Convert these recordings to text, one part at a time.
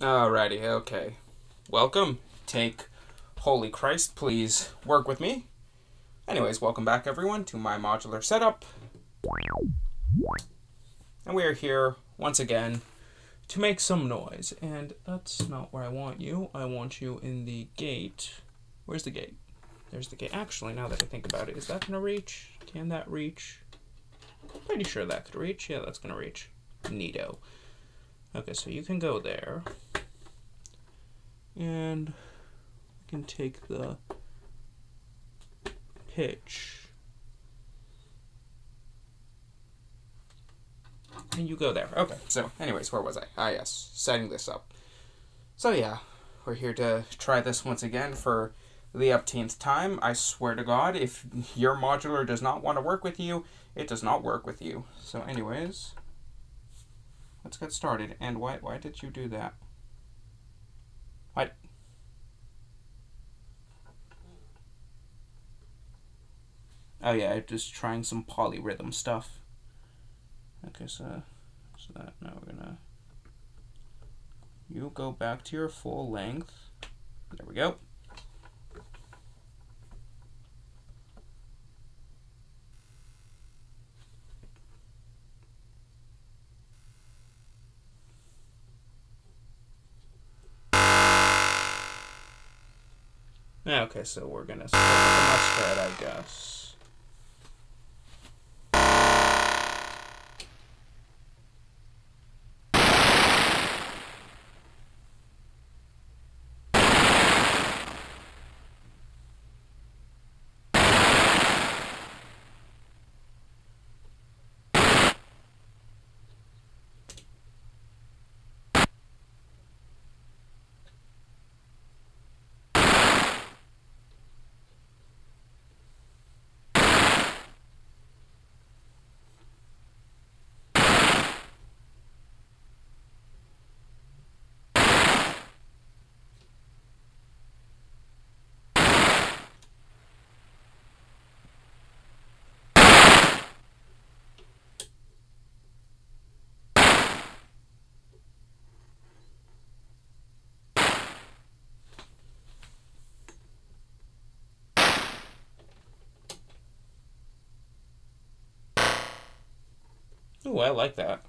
Alrighty, okay. Welcome. Take Holy Christ, please work with me. Anyways, welcome back everyone to my modular setup. And we are here once again to make some noise. And that's not where I want you. I want you in the gate. Where's the gate? There's the gate. Actually, now that I think about it, is that gonna reach? Can that reach? Pretty sure that could reach. Yeah, that's gonna reach. Neato. Okay, so you can go there. And we can take the pitch. And you go there. Okay, so anyways, where was I? Ah, yes, setting this up. So yeah, we're here to try this once again for the upteenth time. I swear to God, if your modular does not want to work with you, it does not work with you. So anyways, let's get started. And why did you do that? What? Oh yeah, just trying some polyrhythm stuff. Okay, so that now we're gonna... You go back to your full length. There we go. Okay, so we're gonna start with the mustard, I guess. Ooh, I like that.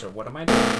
So what am I doing?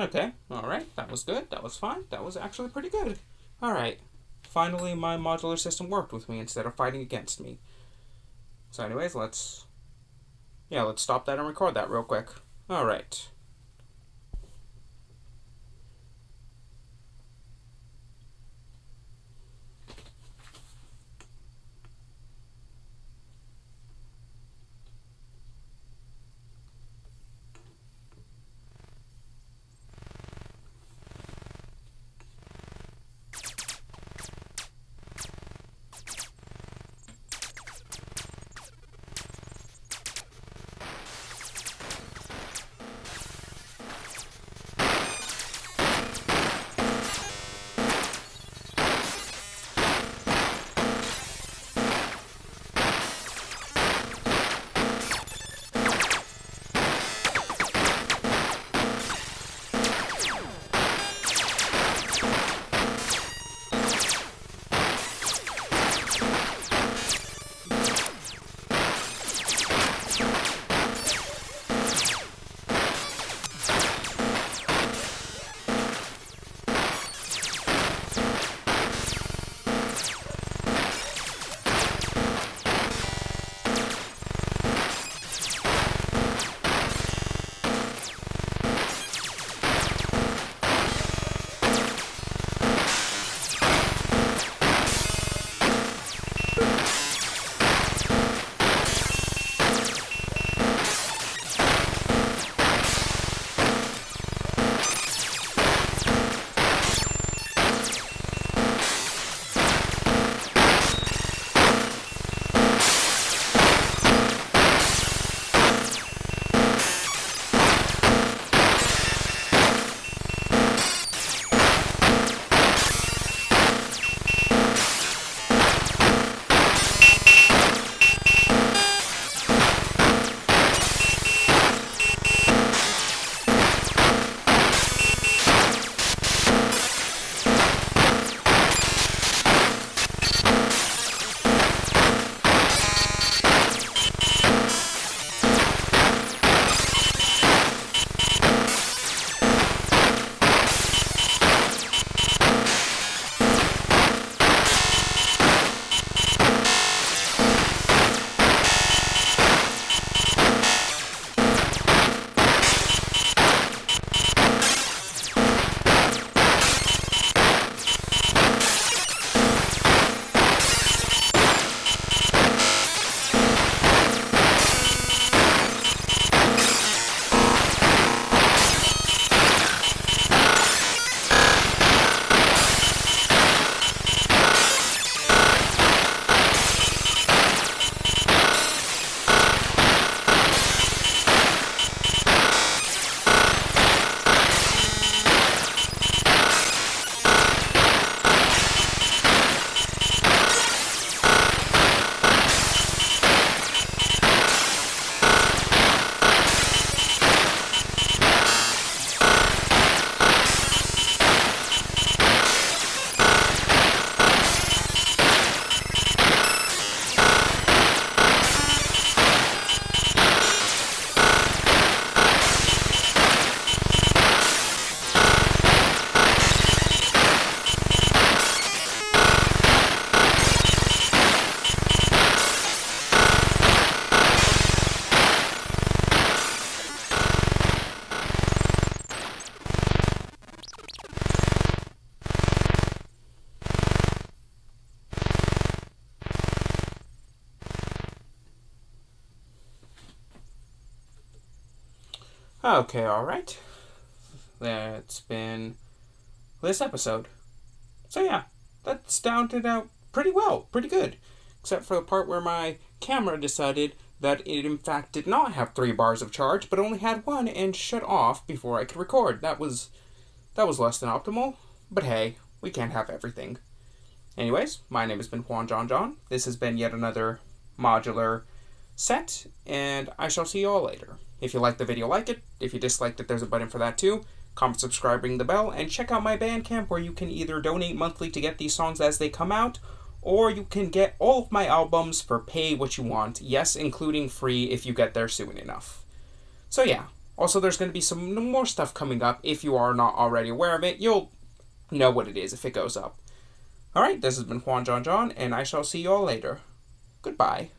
Okay, all right, that was good, that was fine, that was actually pretty good. All right, finally my modular system worked with me instead of fighting against me. So anyways, let's stop that and record that real quick. All right. Okay, alright. That's been this episode. So yeah, that sounded out pretty well, pretty good. Except for the part where my camera decided that it in fact did not have 3 bars of charge, but only had 1 and shut off before I could record. That was less than optimal, but hey, we can't have everything. Anyways, my name has been Juan John Jaune. This has been yet another modular set, and I shall see you all later. If you liked the video, like it. If you disliked it, there's a button for that too. Comment, subscribe, ring the bell, and check out my Bandcamp where you can either donate monthly to get these songs as they come out, or you can get all of my albums for pay what you want. Yes, including free if you get there soon enough. So yeah, Also, there's going to be some more stuff coming up. If you are not already aware of it, you'll know what it is if it goes up. Alright, this has been Juan John Jaune, and I shall see you all later. Goodbye.